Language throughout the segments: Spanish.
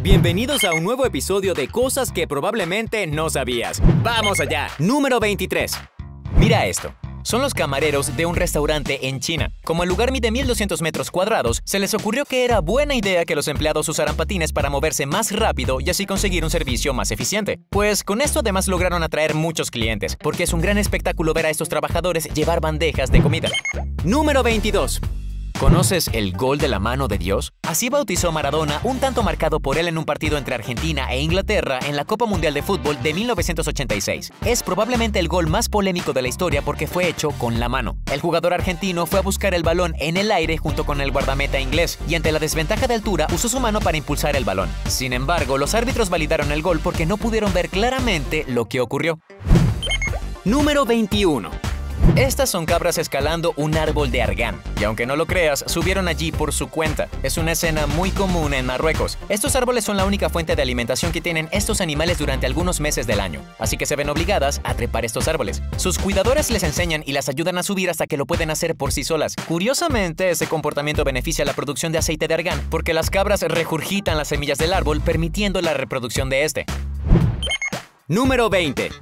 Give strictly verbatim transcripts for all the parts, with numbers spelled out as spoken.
Bienvenidos a un nuevo episodio de Cosas que probablemente no sabías. ¡Vamos allá! Número veintitrés. Mira esto. Son los camareros de un restaurante en China. Como el lugar mide mil doscientos metros cuadrados, se les ocurrió que era buena idea que los empleados usaran patines para moverse más rápido y así conseguir un servicio más eficiente. Pues con esto además lograron atraer muchos clientes, porque es un gran espectáculo ver a estos trabajadores llevar bandejas de comida. Número veintidós. ¿Conoces el gol de la mano de Dios? Así bautizó Maradona un tanto marcado por él en un partido entre Argentina e Inglaterra en la Copa Mundial de Fútbol de mil novecientos ochenta y seis. Es probablemente el gol más polémico de la historia porque fue hecho con la mano. El jugador argentino fue a buscar el balón en el aire junto con el guardameta inglés y ante la desventaja de altura usó su mano para impulsar el balón. Sin embargo, los árbitros validaron el gol porque no pudieron ver claramente lo que ocurrió. Número veintiuno. Estas son cabras escalando un árbol de argán, y aunque no lo creas, subieron allí por su cuenta. Es una escena muy común en Marruecos. Estos árboles son la única fuente de alimentación que tienen estos animales durante algunos meses del año, así que se ven obligadas a trepar estos árboles. Sus cuidadores les enseñan y las ayudan a subir hasta que lo pueden hacer por sí solas. Curiosamente, ese comportamiento beneficia la producción de aceite de argán, porque las cabras regurgitan las semillas del árbol, permitiendo la reproducción de este. Número veinte.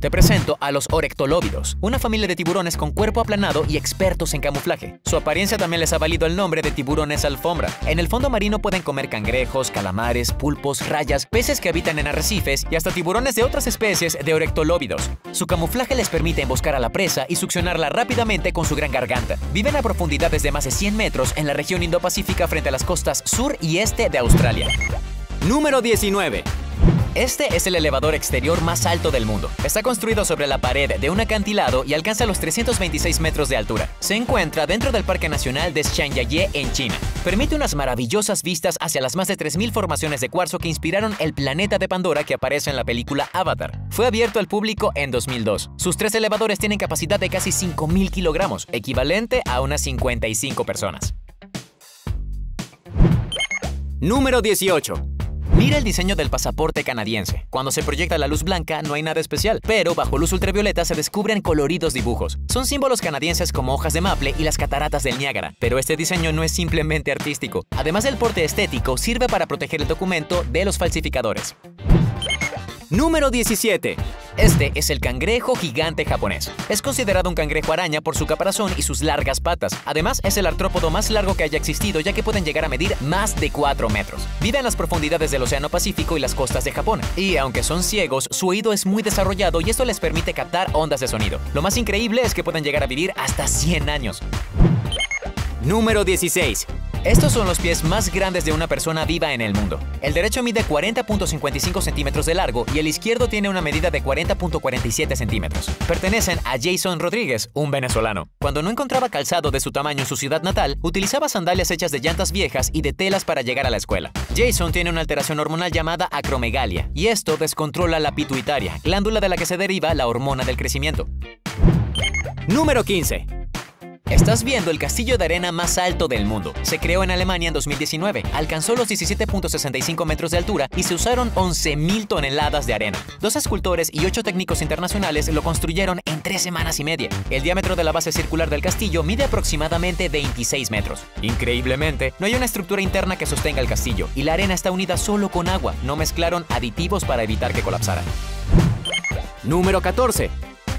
Te presento a los orectolóbidos, una familia de tiburones con cuerpo aplanado y expertos en camuflaje. Su apariencia también les ha valido el nombre de tiburones alfombra. En el fondo marino pueden comer cangrejos, calamares, pulpos, rayas, peces que habitan en arrecifes y hasta tiburones de otras especies de orectolóbidos. Su camuflaje les permite emboscar a la presa y succionarla rápidamente con su gran garganta. Viven a profundidades de más de cien metros en la región Indo-Pacífica frente a las costas sur y este de Australia. Número diecinueve. Este es el elevador exterior más alto del mundo. Está construido sobre la pared de un acantilado y alcanza los trescientos veintiséis metros de altura. Se encuentra dentro del Parque Nacional de Zhangjiajie en China. Permite unas maravillosas vistas hacia las más de tres mil formaciones de cuarzo que inspiraron el planeta de Pandora que aparece en la película Avatar. Fue abierto al público en dos mil dos. Sus tres elevadores tienen capacidad de casi cinco mil kilogramos, equivalente a unas cincuenta y cinco personas. Número dieciocho. Mira el diseño del pasaporte canadiense. Cuando se proyecta la luz blanca no hay nada especial, pero bajo luz ultravioleta se descubren coloridos dibujos. Son símbolos canadienses como hojas de maple y las cataratas del Niágara, pero este diseño no es simplemente artístico. Además del porte estético, sirve para proteger el documento de los falsificadores. Número diecisiete. Este es el cangrejo gigante japonés. Es considerado un cangrejo araña por su caparazón y sus largas patas. Además, es el artrópodo más largo que haya existido, ya que pueden llegar a medir más de cuatro metros. Vive en las profundidades del Océano Pacífico y las costas de Japón. Y aunque son ciegos, su oído es muy desarrollado y esto les permite captar ondas de sonido. Lo más increíble es que pueden llegar a vivir hasta cien años. Número dieciséis. Estos son los pies más grandes de una persona viva en el mundo. El derecho mide cuarenta punto cincuenta y cinco centímetros de largo y el izquierdo tiene una medida de cuarenta punto cuarenta y siete centímetros. Pertenecen a Jason Rodríguez, un venezolano. Cuando no encontraba calzado de su tamaño en su ciudad natal, utilizaba sandalias hechas de llantas viejas y de telas para llegar a la escuela. Jason tiene una alteración hormonal llamada acromegalia, y esto descontrola la pituitaria, glándula de la que se deriva la hormona del crecimiento. Número quince. Estás viendo el castillo de arena más alto del mundo. Se creó en Alemania en dos mil diecinueve, alcanzó los diecisiete punto sesenta y cinco metros de altura y se usaron once mil toneladas de arena. Dos escultores y ocho técnicos internacionales lo construyeron en tres semanas y media. El diámetro de la base circular del castillo mide aproximadamente veintiséis metros. Increíblemente, no hay una estructura interna que sostenga el castillo y la arena está unida solo con agua. No mezclaron aditivos para evitar que colapsara. Número catorce.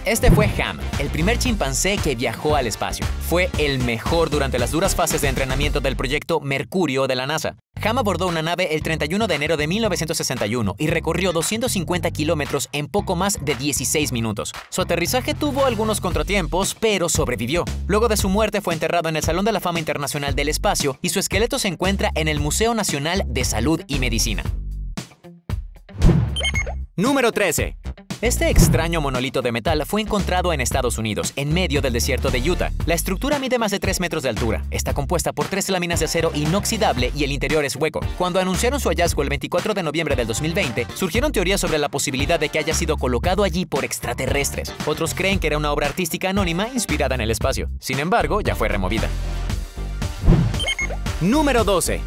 Este fue Ham, el primer chimpancé que viajó al espacio. Fue el mejor durante las duras fases de entrenamiento del proyecto Mercurio de la NASA. Ham abordó una nave el treinta y uno de enero de mil novecientos sesenta y uno y recorrió doscientos cincuenta kilómetros en poco más de dieciséis minutos. Su aterrizaje tuvo algunos contratiempos, pero sobrevivió. Luego de su muerte fue enterrado en el Salón de la Fama Internacional del Espacio y su esqueleto se encuentra en el Museo Nacional de Salud y Medicina. Número trece. Este extraño monolito de metal fue encontrado en Estados Unidos, en medio del desierto de Utah. La estructura mide más de tres metros de altura. Está compuesta por tres láminas de acero inoxidable y el interior es hueco. Cuando anunciaron su hallazgo el veinticuatro de noviembre del dos mil veinte, surgieron teorías sobre la posibilidad de que haya sido colocado allí por extraterrestres. Otros creen que era una obra artística anónima inspirada en el espacio. Sin embargo, ya fue removida. Número doce.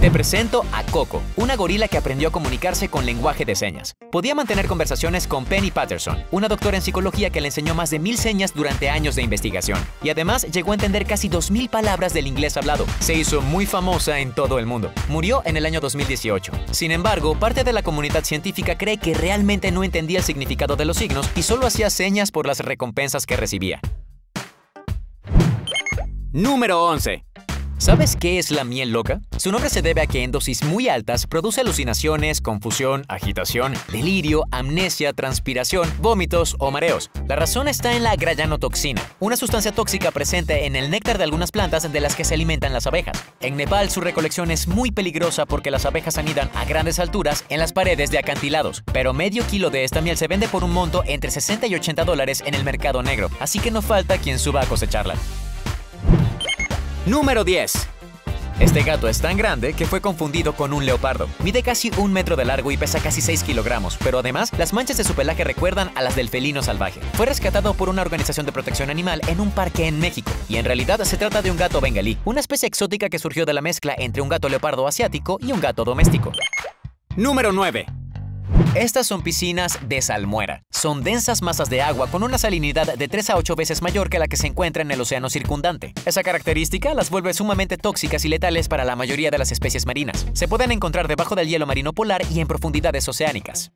Te presento a Coco, una gorila que aprendió a comunicarse con lenguaje de señas. Podía mantener conversaciones con Penny Patterson, una doctora en psicología que le enseñó más de mil señas durante años de investigación. Y además llegó a entender casi dos mil palabras del inglés hablado. Se hizo muy famosa en todo el mundo. Murió en el año dos mil dieciocho. Sin embargo, parte de la comunidad científica cree que realmente no entendía el significado de los signos y solo hacía señas por las recompensas que recibía. Número once. ¿Sabes qué es la miel loca? Su nombre se debe a que en dosis muy altas produce alucinaciones, confusión, agitación, delirio, amnesia, transpiración, vómitos o mareos. La razón está en la grallanotoxina, una sustancia tóxica presente en el néctar de algunas plantas de las que se alimentan las abejas. En Nepal, su recolección es muy peligrosa porque las abejas anidan a grandes alturas en las paredes de acantilados, pero medio kilo de esta miel se vende por un monto entre sesenta y ochenta dólares en el mercado negro, así que no falta quien suba a cosecharla. Número diez. Este gato es tan grande que fue confundido con un leopardo. Mide casi un metro de largo y pesa casi seis kilogramos, pero además las manchas de su pelaje recuerdan a las del felino salvaje. Fue rescatado por una organización de protección animal en un parque en México, y en realidad se trata de un gato bengalí, una especie exótica que surgió de la mezcla entre un gato leopardo asiático y un gato doméstico. Número nueve. Estas son piscinas de salmuera. Son densas masas de agua con una salinidad de tres a ocho veces mayor que la que se encuentra en el océano circundante. Esa característica las vuelve sumamente tóxicas y letales para la mayoría de las especies marinas. Se pueden encontrar debajo del hielo marino polar y en profundidades oceánicas.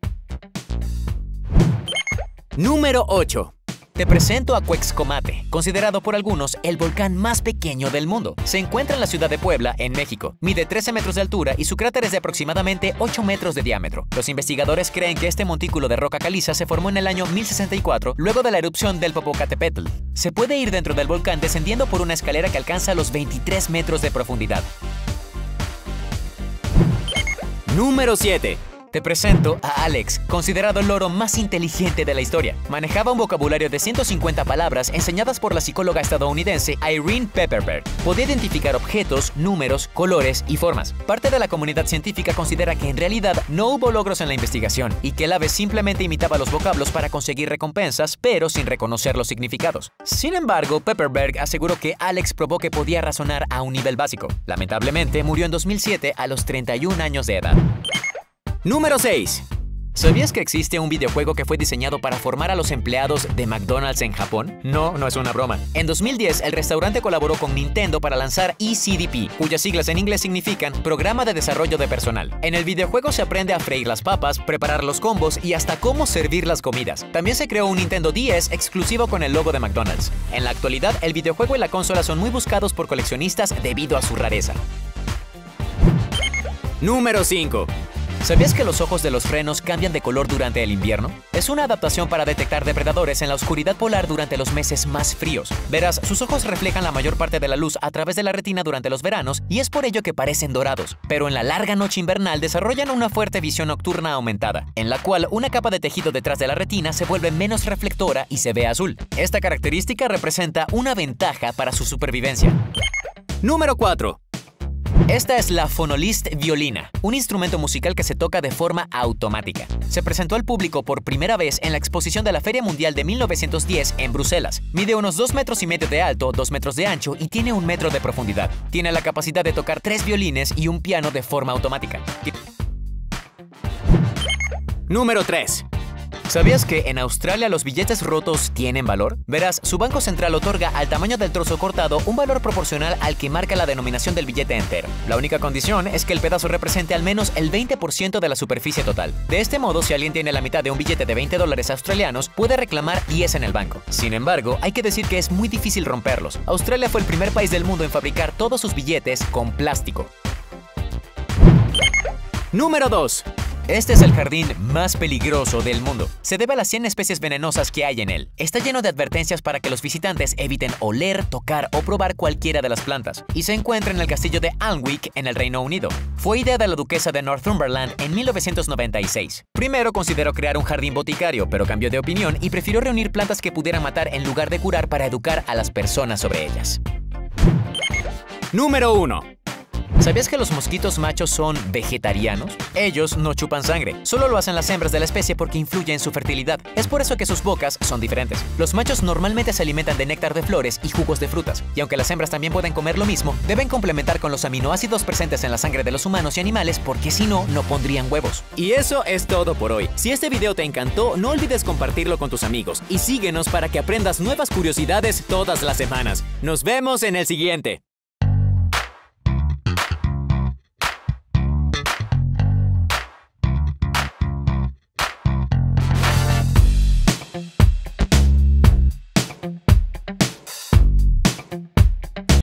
Número ocho. Te presento a Cuexcomate, considerado por algunos el volcán más pequeño del mundo. Se encuentra en la ciudad de Puebla, en México. Mide trece metros de altura y su cráter es de aproximadamente ocho metros de diámetro. Los investigadores creen que este montículo de roca caliza se formó en el año mil sesenta y cuatro, luego de la erupción del Popocatépetl. Se puede ir dentro del volcán descendiendo por una escalera que alcanza los veintitrés metros de profundidad. Número siete. Te presento a Alex, considerado el loro más inteligente de la historia. Manejaba un vocabulario de ciento cincuenta palabras enseñadas por la psicóloga estadounidense Irene Pepperberg. Podía identificar objetos, números, colores y formas. Parte de la comunidad científica considera que en realidad no hubo logros en la investigación y que el ave simplemente imitaba los vocablos para conseguir recompensas, pero sin reconocer los significados. Sin embargo, Pepperberg aseguró que Alex probó que podía razonar a un nivel básico. Lamentablemente, murió en dos mil siete a los treinta y un años de edad. Número seis. ¿Sabías que existe un videojuego que fue diseñado para formar a los empleados de McDonald's en Japón? No, no es una broma. En dos mil diez, el restaurante colaboró con Nintendo para lanzar E C D P, cuyas siglas en inglés significan Programa de Desarrollo de Personal. En el videojuego se aprende a freír las papas, preparar los combos y hasta cómo servir las comidas. También se creó un Nintendo D S exclusivo con el logo de McDonald's. En la actualidad, el videojuego y la consola son muy buscados por coleccionistas debido a su rareza. Número cinco. ¿Sabías que los ojos de los frenos cambian de color durante el invierno? Es una adaptación para detectar depredadores en la oscuridad polar durante los meses más fríos. Verás, sus ojos reflejan la mayor parte de la luz a través de la retina durante los veranos y es por ello que parecen dorados. Pero en la larga noche invernal desarrollan una fuerte visión nocturna aumentada, en la cual una capa de tejido detrás de la retina se vuelve menos reflectora y se ve azul. Esta característica representa una ventaja para su supervivencia. Número cuatro. Esta es la Fonolist Violina, un instrumento musical que se toca de forma automática. Se presentó al público por primera vez en la exposición de la Feria Mundial de mil novecientos diez en Bruselas. Mide unos dos metros y medio de alto, dos metros de ancho y tiene un metro de profundidad. Tiene la capacidad de tocar tres violines y un piano de forma automática. Número tres. ¿Sabías que en Australia los billetes rotos tienen valor? Verás, su banco central otorga al tamaño del trozo cortado un valor proporcional al que marca la denominación del billete entero. La única condición es que el pedazo represente al menos el veinte por ciento de la superficie total. De este modo, si alguien tiene la mitad de un billete de veinte dólares australianos, puede reclamar diez en el banco. Sin embargo, hay que decir que es muy difícil romperlos. Australia fue el primer país del mundo en fabricar todos sus billetes con plástico. Número dos. Este es el jardín más peligroso del mundo. Se debe a las cien especies venenosas que hay en él. Está lleno de advertencias para que los visitantes eviten oler, tocar o probar cualquiera de las plantas. Y se encuentra en el castillo de Alnwick, en el Reino Unido. Fue idea de la duquesa de Northumberland en mil novecientos noventa y seis. Primero consideró crear un jardín boticario, pero cambió de opinión y prefirió reunir plantas que pudieran matar en lugar de curar para educar a las personas sobre ellas. Número uno. ¿Sabías que los mosquitos machos son vegetarianos? Ellos no chupan sangre, solo lo hacen las hembras de la especie porque influye en su fertilidad. Es por eso que sus bocas son diferentes. Los machos normalmente se alimentan de néctar de flores y jugos de frutas, y aunque las hembras también pueden comer lo mismo, deben complementar con los aminoácidos presentes en la sangre de los humanos y animales porque si no, no pondrían huevos. Y eso es todo por hoy. Si este video te encantó, no olvides compartirlo con tus amigos y síguenos para que aprendas nuevas curiosidades todas las semanas. Nos vemos en el siguiente.